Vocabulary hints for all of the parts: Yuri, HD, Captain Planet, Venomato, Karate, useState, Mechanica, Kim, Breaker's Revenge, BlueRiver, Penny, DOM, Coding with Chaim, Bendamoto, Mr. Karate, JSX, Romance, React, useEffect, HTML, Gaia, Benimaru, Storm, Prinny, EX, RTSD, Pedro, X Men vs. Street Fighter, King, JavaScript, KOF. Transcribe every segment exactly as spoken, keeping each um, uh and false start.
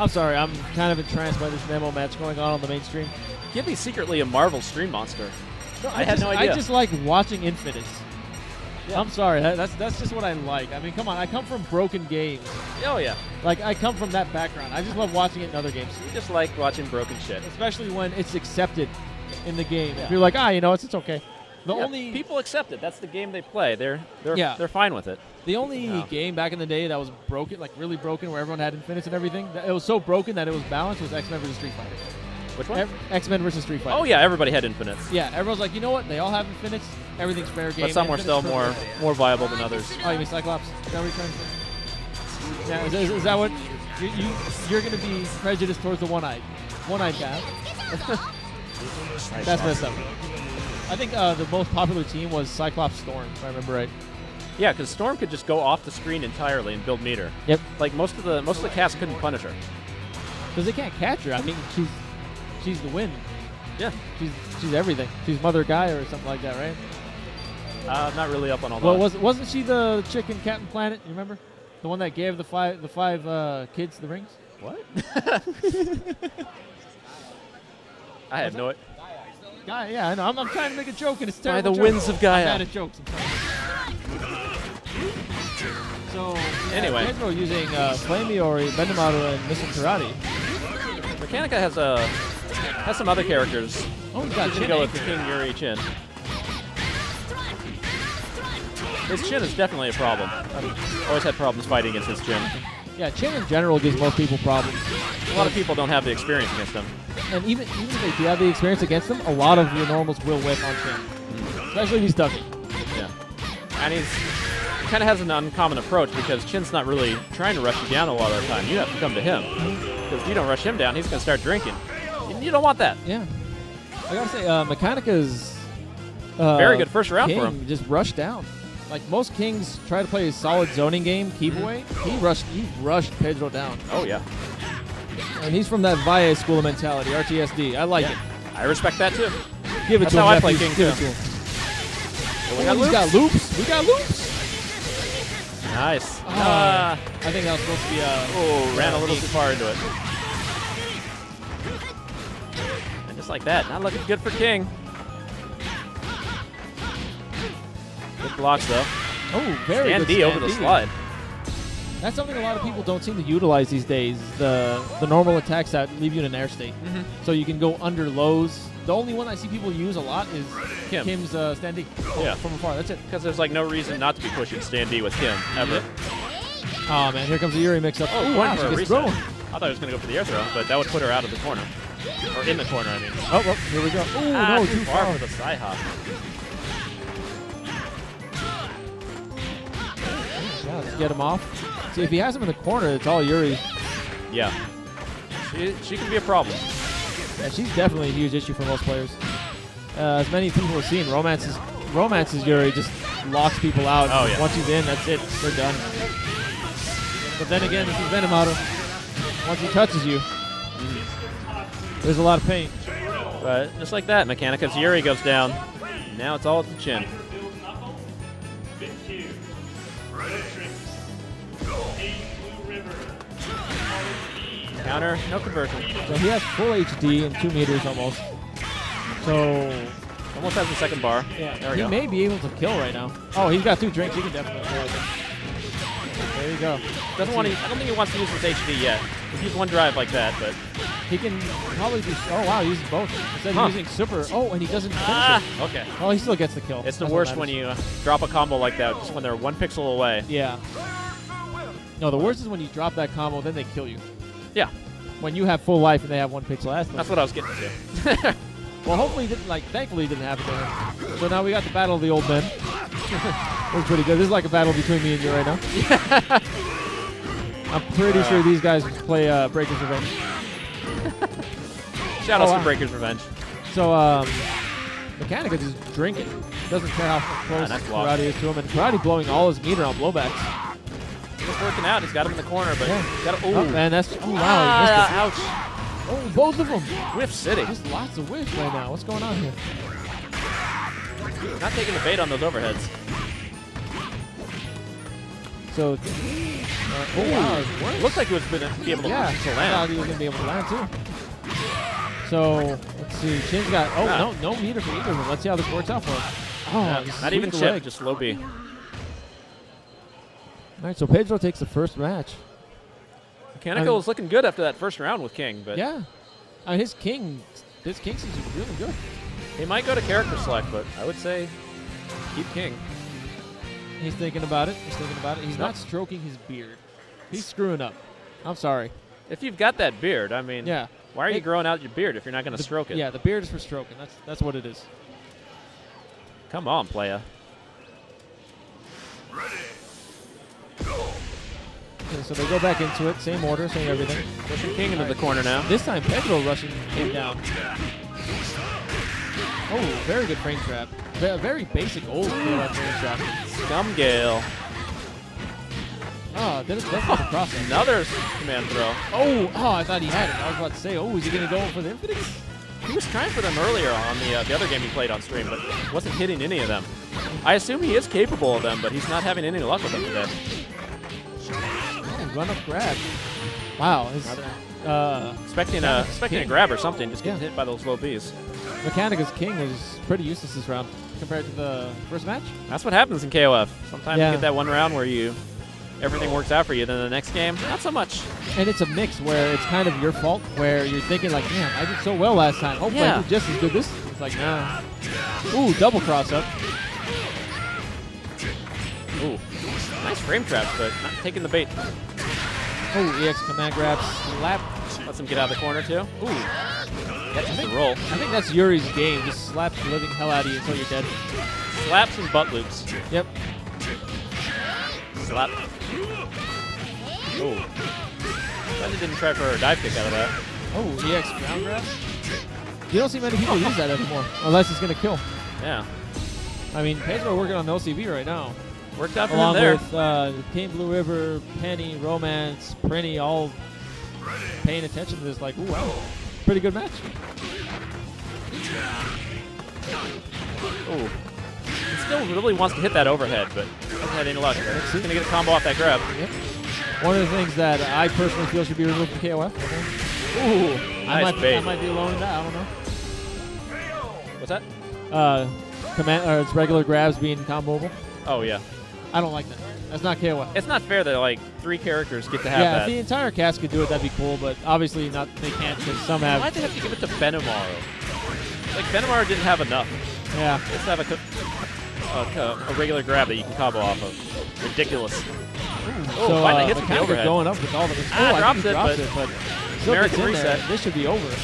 I'm sorry, I'm kind of entranced by this Nemo match going on on the main stream. Give me secretly a Marvel stream monster. No, I, I had just, no idea. I just like watching Infinites. Yeah. I'm sorry, that, that's that's just what I like. I mean, come on, I come from broken games. Oh, yeah. Like, I come from that background. I just love watching it in other games. You just like watching broken shit. Especially when it's accepted in the game. Yeah. If you're like, ah, you know, it's, it's okay. The yeah, only people accept it. That's the game they play. They're they're yeah. they're fine with it. The only no. game back in the day that was broken, like really broken, where everyone had infinites and everything, that it was so broken that it was balanced, was X Men versus. Street Fighter. Which one? X Men versus. Street Fighter. Oh yeah, everybody had infinites. Yeah, everyone's like, you know what? They all have infinites. Everything's fair game. But some were still more more, more viable than others. Oh, you mean Cyclops? Is that what you're trying to say? Yeah, is, is, is that what you, you you're going to be prejudiced towards the one-eyed, one-eyed guy? That's messed up. I think uh, the most popular team was Cyclops Storm, if I remember right. Yeah, because Storm could just go off the screen entirely and build meter. Yep. Like most of the most of the cast couldn't punish her. Because they can't catch her. I mean, she's she's the wind. Yeah. She's she's everything. She's Mother Gaia or something like that, right? Uh, not really up on all well, that. Well, was wasn't she the chick in Captain Planet? You remember? The one that gave the five the five uh, kids the rings. What? I had no idea. Gaia, yeah, I know. I'm, I'm trying to make a joke, and it's terrible. By the joke. winds of Gaia. I'm bad at jokes. So, yeah, anyway. Pedro using uh, Flameori, Bendamoto, and Mister Karate. Mechanica has a uh, has some other characters. Oh, he's got Chin. Go with King, Yuri, Chin. His Chin is definitely a problem. I've always had problems fighting against his Chin. Yeah, Chin in general gives most people problems. A lot of people don't have the experience against him. And even, even if they do have the experience against him, a lot of your normals will whip on Chin. Mm. Especially if he's ducking. Yeah. And he's, he kind of has an uncommon approach because Chin's not really trying to rush you down a lot of the time. You have to come to him. Because if you don't rush him down, he's going to start drinking. And you don't want that. Yeah. I got to say, uh, Mechanica's uh, very good first round for him. Just rushed down. Like, most Kings try to play a solid zoning game, keep away. He rushed, he rushed Pedro down. Oh, yeah. And he's from that Valle school of mentality, R T S D. I like yeah. it. I respect that, too. Give it That's to him. That's how I play King, too. Well, we got loops. got loops. We got loops. Nice. Uh, uh, I think that was supposed to be a... Uh, oh, ran a little too far into it. And just like that, not looking good for King. Good blocks, though. Oh, very stand good. D stand over D. the slide. That's something a lot of people don't seem to utilize these days. The the normal attacks that leave you in an air state. Mm-hmm. So you can go under lows. The only one I see people use a lot is Kim. Kim's uh, stand D. Oh, yeah. From afar. That's it. Because there's like no reason not to be pushing stand D with Kim, ever. Yeah. Oh, man. Here comes the Yuri mix-up. Oh, oh wow, for she a thrown. I thought I was going to go for the air throw, but that would put her out of the corner. Or in the corner, I mean. Oh, well, here we go. Oh, ah, no, too, too far, far for the side hop. Yeah, let's get him off. See, if he has him in the corner, it's all Yuri. Yeah. She, she can be a problem. Yeah, she's definitely a huge issue for most players. Uh, as many people have seen, Romance's, Romance's Yuri just locks people out. Oh, yeah. Once he's in, that's it. They're done. But then again, this is Venomato. Once he touches you, there's a lot of pain. But just like that, Mechanica's Yuri goes down. Now it's all at the Chin. Counter, no conversion. So he has full H D and two meters almost. So almost has the second bar. Yeah, there we he go. may be able to kill right now. Oh, he's got two drinks. He can definitely kill it. There you go. Doesn't want to. I don't think he wants to use his H D yet. He's used one drive like that, but he can probably do. Oh wow, he uses both instead huh. of using super. Oh, and he doesn't. Ah, it. okay. Oh, he still gets the kill. It's the That's worst when you drop a combo like that, just when they're one pixel away. Yeah. No, the worst is when you drop that combo, then they kill you. Yeah. When you have full life and they have one pixel. That's, that's what I was getting to. Well, hopefully, it didn't, like, thankfully, it didn't happen to him. So now we got the battle of the old men. That's pretty good. This is like a battle between me and you right now. Yeah. I'm pretty uh, sure these guys play uh, Breaker's Revenge. Shout out oh, to wow. Breaker's Revenge. So, um, Mechanica just drinking. Doesn't care how close nah, Karate is to him. And Karate blowing all his meter on blowbacks. He's working out. He's got him in the corner, but yeah. got oh, man, that's oh wow, ah, ouch! Oh, both of them. Whiff City. There's lots of whiffs right now. What's going on here? Not taking the bait on those overheads. So, uh, oh wow, it looks like he was going to be able to yeah, land. I thought he was going to be able to land too. So let's see, Chin's got oh nah. no no meter for either of them. Let's see how this works out for him. Oh, yeah, not even chip, just low B. All right, so Pedro takes the first match. Mechanical is looking good after that first round with King, but yeah, uh, his King, his King seems really good. He might go to character select, but I would say keep King. He's thinking about it. He's thinking about it. He's nope. not stroking his beard. He's screwing up. I'm sorry. If you've got that beard, I mean, yeah. Why are it, you growing out your beard if you're not going to stroke it? Yeah, the beard is for stroking. That's that's what it is. Come on, playa. Ready. Go. Okay, so they go back into it. Same order, same everything. Pushing King into right. the corner now. This time Pedro rushing King down. Oh, very good frame trap. A very basic old frame trap. Scum Gale. Oh, that's not a crossing. Another command throw. Oh, oh, I thought he had it. I was about to say, oh, is he going to go for the Infinix? He was trying for them earlier on the uh, the other game he played on stream, but wasn't hitting any of them. I assume he is capable of them, but he's not having any luck with them today. Oh, run up grab. Wow. His, uh, expecting a expecting king. a grab or something, just getting yeah. hit by those low Bs. Mechanica's King was pretty useless this round compared to the first match. That's what happens in K O F. Sometimes yeah. you get that one round where you everything works out for you, then the next game, not so much. And it's a mix where it's kind of your fault, where you're thinking like, man, I did so well last time. Hopefully yeah. I did just as good this. It's like, nah. Ooh, double cross up. Ooh, nice frame traps, but not taking the bait. Ooh, E X command grabs, slap. Lets him get out of the corner too. Ooh, that's just a roll. I think that's Yuri's game. Just slaps the living hell out of you until you're dead. Slaps and butt loops. Yep. Slap. Oh, glad he didn't try for a dive kick out of that. Oh, E X ground grab. You don't see many people use that anymore, unless it's gonna kill. Yeah. I mean, Pedro working on the O C B right now. Worked out for him there. Along with uh, Team BlueRiver, Penny, Romance, Prinny, all paying attention to this. Like, ooh, wow, pretty good match. Oh. He still really wants to hit that overhead, but hasn't had any luck. He's going to get a combo off that grab. Yep. One of the things that I personally feel should be removed from K O F. Okay. Ooh, nice I, might, bait. I might be alone in that. I don't know. What's that? Uh, command or it's regular grabs being comboable. Oh yeah. I don't like that. That's not K O F. It's not fair that like three characters get to have yeah, that. Yeah, if the entire cast could do it, that'd be cool. But obviously not. They can't because some have. Why'd they have to give it to Benimaru? Like Benimaru didn't have enough. Yeah. Just have a, a, a regular grab that you can combo off of. Ridiculous. Ooh, oh, so, finally uh, hits the overhead. Going up with all the ah, oh, drops I think it, drops but it, but still American reset. There. This should be over.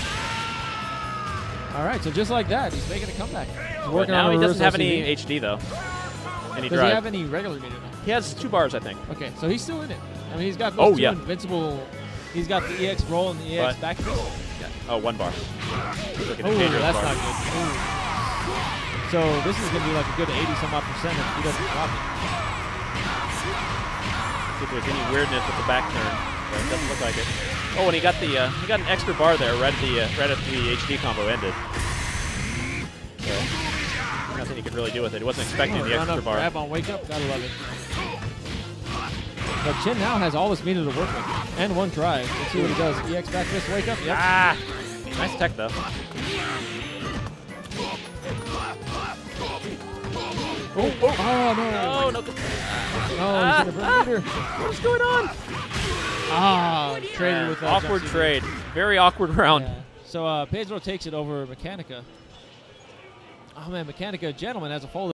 All right, so just like that, he's making a comeback. He's working now on he doesn't have any H D though. Any Does drive. he have any regular meter? Now? He has two bars, I think. Okay, so he's still in it. I mean, he's got those oh, two yeah. invincible. He's got the E X roll and the E X back. Yeah. Oh, one bar. He's looking oh, at that's bar. not good. Ooh. So this is going to be like a good eighty some odd percent if he doesn't drop it. See if there's any weirdness with the back turn. But it doesn't look like it. Oh, and he got the uh, he got an extra bar there right at the uh, right after the H D combo ended. So nothing he could really do with it. He wasn't expecting oh, the extra up, bar. Grab on wake up, gotta love it. But Chin now has all this meter to work with and one try. Let's see what he does. E X back fist, wake up. Yep. Ah, nice tech though. Oh, oh, oh, no. Oh, no. Ah, oh, he's ah, ah, what is going on? Ah, traded with that. Awkward trade. Very awkward round. Yeah. So uh, Pedro takes it over Mechanica. Oh, man, Mechanica, gentleman, has a fold.